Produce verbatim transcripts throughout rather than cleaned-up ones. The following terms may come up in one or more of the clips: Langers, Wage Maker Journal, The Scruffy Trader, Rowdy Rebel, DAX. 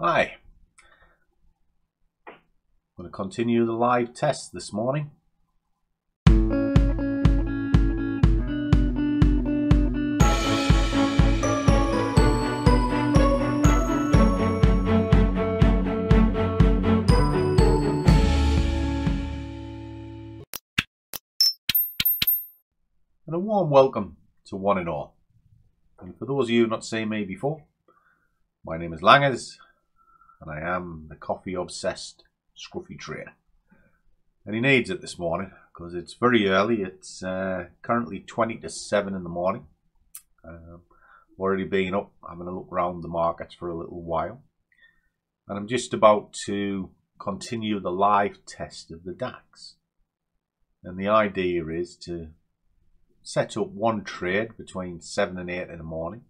Hi, I'm going to continue the live test this morning. And a warm welcome to one and all. And for those of you who've not seen me before, my name is Langers, and I am the coffee-obsessed scruffy trader. And he needs it this morning, because it's very early. It's uh, currently twenty to seven in the morning. Um, I've already been up, having a look around the markets for a little while. And I'm just about to continue the live test of the DAX. And the idea is to set up one trade between seven and eight in the morning,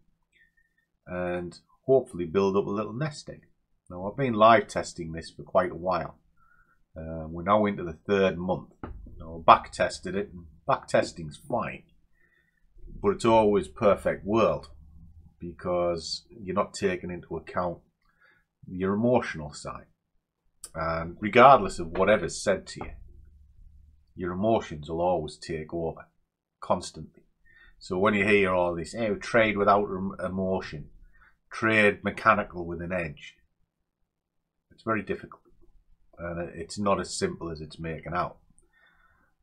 and hopefully build up a little nest egg. Now, I've been live testing this for quite a while. Uh, we're now into the third month. Now, I back tested it, and back testing's fine, but it's always perfect world because you're not taking into account your emotional side. And regardless of whatever's said to you, your emotions will always take over constantly. So when you hear all this, "Hey, trade without emotion, trade mechanical with an edge," it's very difficult, and it's not as simple as it's making out.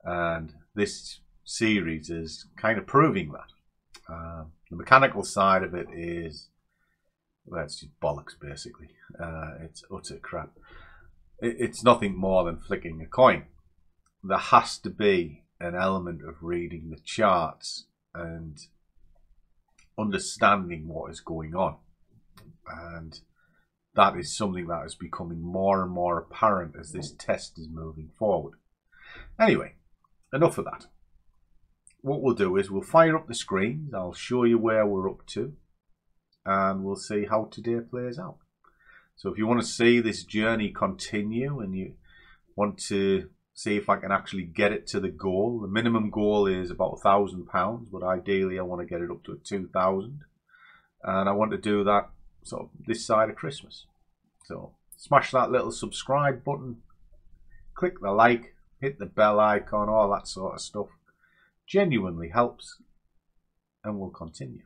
And this series is kind of proving that. Uh, the mechanical side of it is, well, it's just bollocks basically. Uh, it's utter crap. It, it's nothing more than flicking a coin. There has to be an element of reading the charts and understanding what is going on, and that is something that is becoming more and more apparent as this test is moving forward. Anyway, enough of that. What we'll do is we'll fire up the screens, I'll show you where we're up to, and we'll see how today plays out. So if you want to see this journey continue and you want to see if I can actually get it to the goal, the minimum goal is about a thousand pounds, but ideally I want to get it up to two thousand, and I want to do that sort of this side of Christmas. So smash that little subscribe button, click the like, hit the bell icon, all that sort of stuff. Genuinely helps, and we'll continue.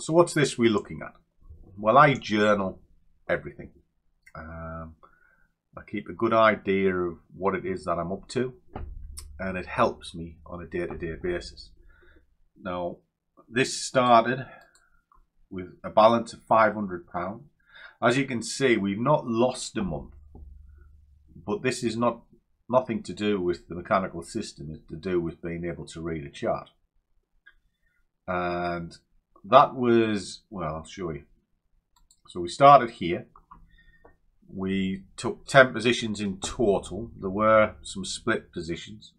So what's this we're looking at? Well, I journal everything. Um, I keep a good idea of what it is that I'm up to, and it helps me on a day-to-day basis. Now, this started with a balance of five hundred pounds. As you can see, we've not lost a month, but this is not nothing to do with the mechanical system. It's to do with being able to read a chart. And that was, well, I'll show you. So we started here. We took ten positions in total. There were some split positions.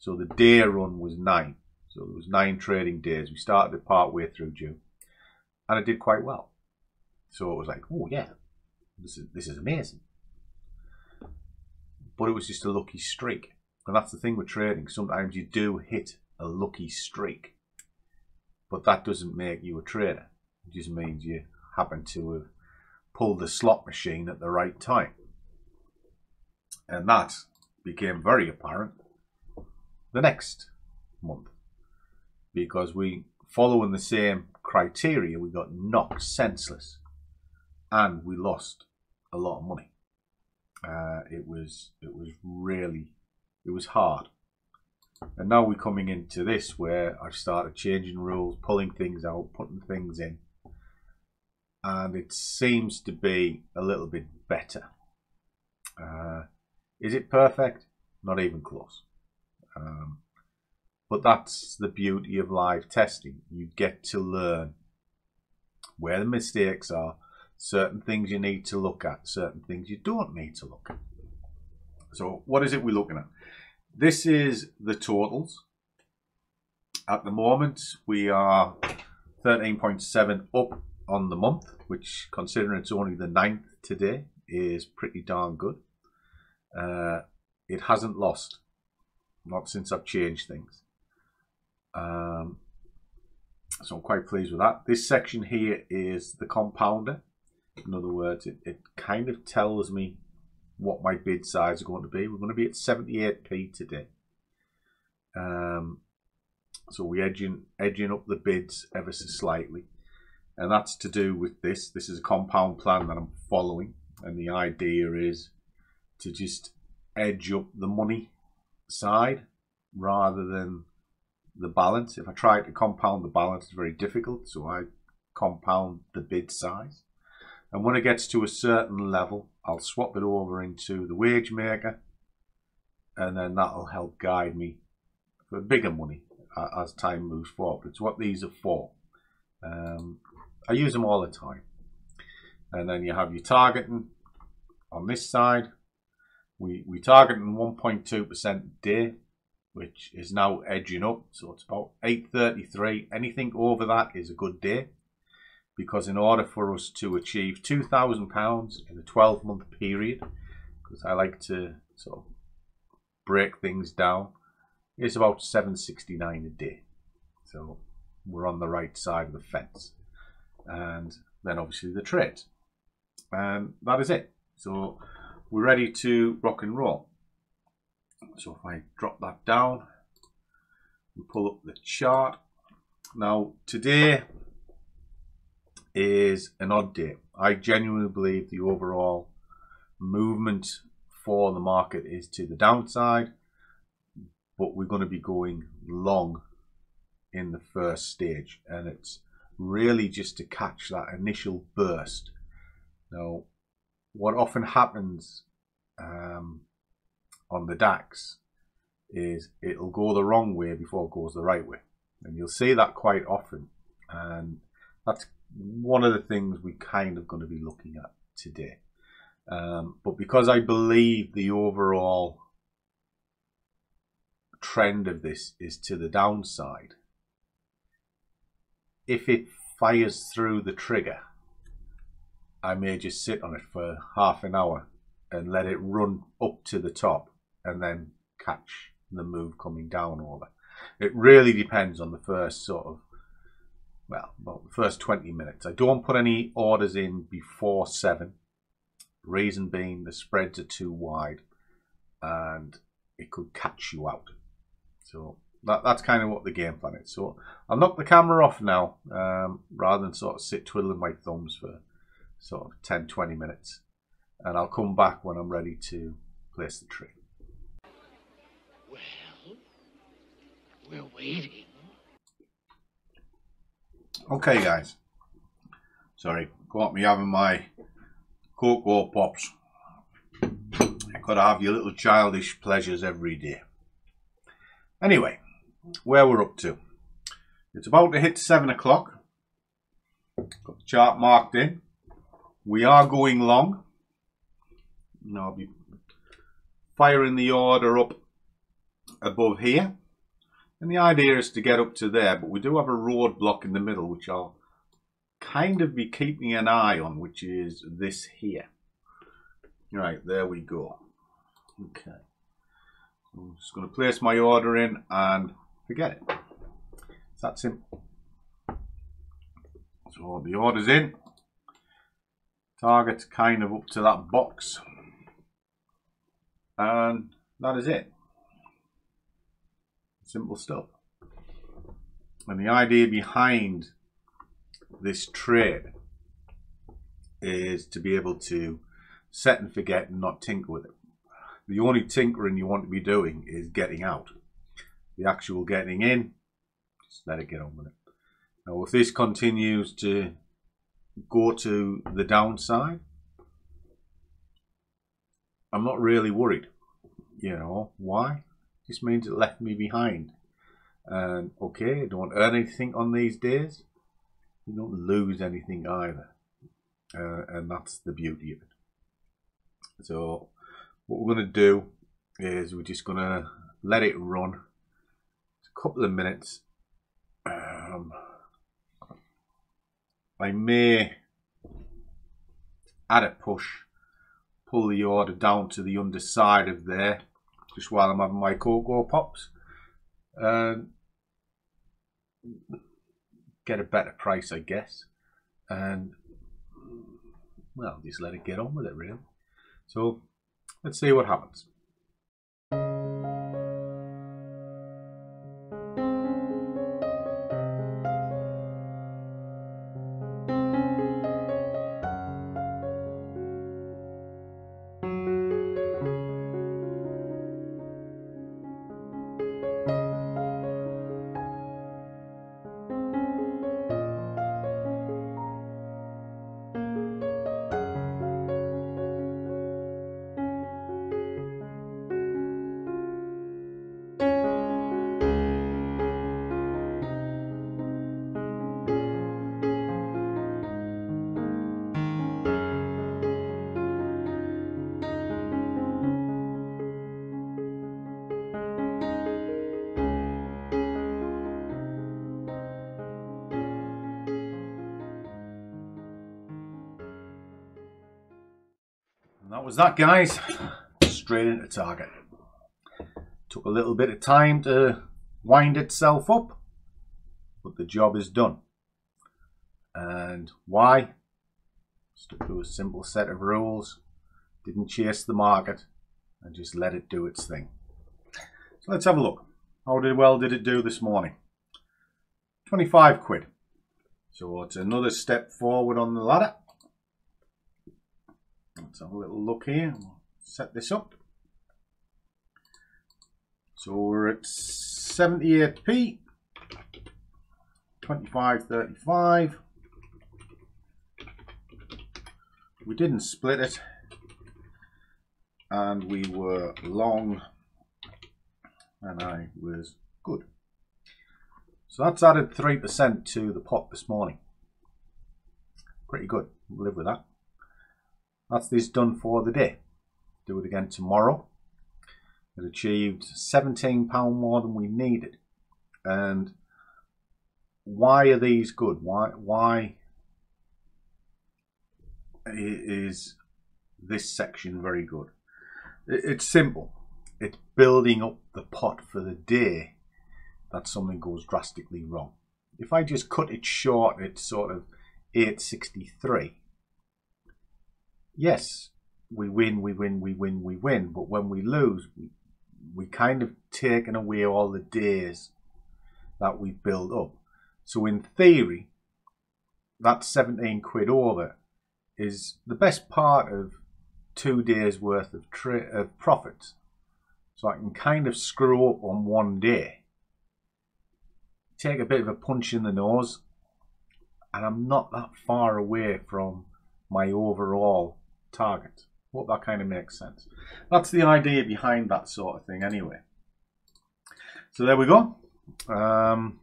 So the day run was nine. So there was nine trading days. We started it part way through June, and it did quite well. So it was like, oh yeah, this is, this is amazing. But it was just a lucky streak. And that's the thing with trading. Sometimes you do hit a lucky streak, but that doesn't make you a trader. It just means you happen to have pulled the slot machine at the right time. And that became very apparent the next month, because we, following the same criteria, we got knocked senseless and we lost a lot of money. Uh, it was it was really, it was hard. And now we're coming into this where I've started changing rules, pulling things out, putting things in, and it seems to be a little bit better. Uh, is it perfect? Not even close. Um, but that's the beauty of live testing. You get to learn where the mistakes are, certain things you need to look at, certain things you don't need to look at. So what is it we're looking at? This is the totals. At the moment, we are thirteen point seven up on the month, which, considering it's only the ninth today, is pretty darn good. Uh, it hasn't lost, not since I've changed things. Um, So I'm quite pleased with that. This section here is the compounder. In other words, it, it kind of tells me what my bid size are going to be. We're going to be at seventy-eight p today. Um, so we're edging, edging up the bids ever so slightly. And that's to do with this. This is a compound plan that I'm following. And the idea is to just edge up the money side rather than the balance. If I try to compound the balance, it's very difficult. So I compound the bid size. And when it gets to a certain level, I'll swap it over into the wage maker, and then that'll help guide me for bigger money as time moves forward. It's what these are for. Um, I use them all the time. And then you have your targeting on this side. We, we targeting one point two percent a day, which is now edging up. So it's about eight thirty-three. Anything over that is a good day, because in order for us to achieve two thousand pounds in a twelve month period, because I like to sort of break things down, it's about seven sixty-nine a day. So we're on the right side of the fence. And then obviously the trade. And that is it. So we're ready to rock and roll. So if I drop that down, we pull up the chart. Now today is an odd day. I genuinely believe the overall movement for the market is to the downside, but we're going to be going long in the first stage, and it's really just to catch that initial burst. Now, what often happens um, on the DAX is it'll go the wrong way before it goes the right way, and you'll see that quite often, and that's one of the things we're kind of going to be looking at today. Um, but because I believe the overall trend of this is to the downside, if it fires through the trigger, I may just sit on it for half an hour and let it run up to the top and then catch the move coming down over. It really depends on the first sort of, well, about the first twenty minutes. I don't put any orders in before seven. Reason being, the spreads are too wide and it could catch you out. So that, that's kind of what the game plan is. So I'll knock the camera off now, um, rather than sort of sit twiddling my thumbs for sort of ten, twenty minutes. And I'll come back when I'm ready to place the trade. Well, we're waiting. Okay guys, sorry, caught me having my Cocoa Pops. I could have your little childish pleasures every day. Anyway, where we're up to. It's about to hit seven o'clock. Got the chart marked in. We are going long. And I'll be firing the order up above here. And the idea is to get up to there, but we do have a roadblock in the middle, which I'll kind of be keeping an eye on, which is this here. Right, there we go. Okay. I'm just going to place my order in and forget it. It's that simple. So the order's in. Target's kind of up to that box. And that is it. Simple stuff. And the idea behind this trade is to be able to set and forget and not tinker with it. The only tinkering you want to be doing is getting out. The actual getting in, just let it get on with it. Now if this continues to go to the downside, I'm not really worried. You know why? This means it left me behind. And okay, I don't earn anything on these days. You don't lose anything either. Uh, and that's the beauty of it. So what we're going to do is we're just going to let it run. It's a couple of minutes. Um, I may add a push, pull the order down to the underside of there, just while I'm having my Cocoa Pops, um, get a better price, I guess, and well, just let it get on with it, really. So let's see what happens. That was that, guys. Straight into target. Took a little bit of time to wind itself up, but the job is done. And why? Stuck to a simple set of rules, didn't chase the market, and just let it do its thing. So let's have a look. How did, well did it do this morning? twenty-five quid. So it's another step forward on the ladder. Let's have a little look here. We'll set this up. So we're at seventy-eight p, twenty-five thirty-five. We didn't split it, and we were long, and I was good. So that's added three percent to the pot this morning. Pretty good. We'll live with that. That's this done for the day. Do it again tomorrow. It achieved seventeen pounds more than we needed. And why are these good? Why, why is this section very good? It's simple. It's building up the pot for the day that something goes drastically wrong. If I just cut it short, it's sort of eight sixty-three. Yes, we win, we win, we win, we win. But when we lose, we, we kind of taken away all the days that we build up. So in theory, that seventeen quid over is the best part of two days worth of, of profits. So I can kind of screw up on one day, take a bit of a punch in the nose, and I'm not that far away from my overall target. Hope that kind of makes sense. That's the idea behind that sort of thing anyway. So there we go. Um,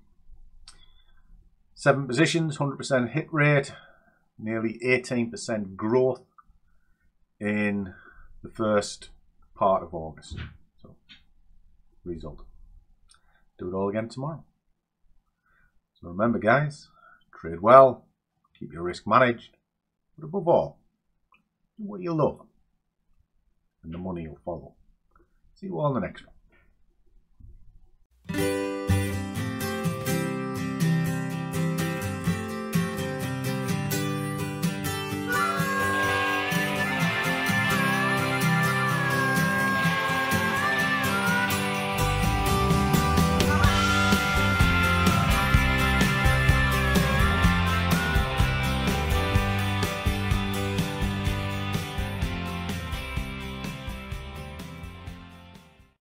seven positions, one hundred percent hit rate, nearly eighteen percent growth in the first part of August. So, result. Do it all again tomorrow. So remember, guys, trade well, keep your risk managed, but above all, do what you love, and the money will follow. See you all in the next one.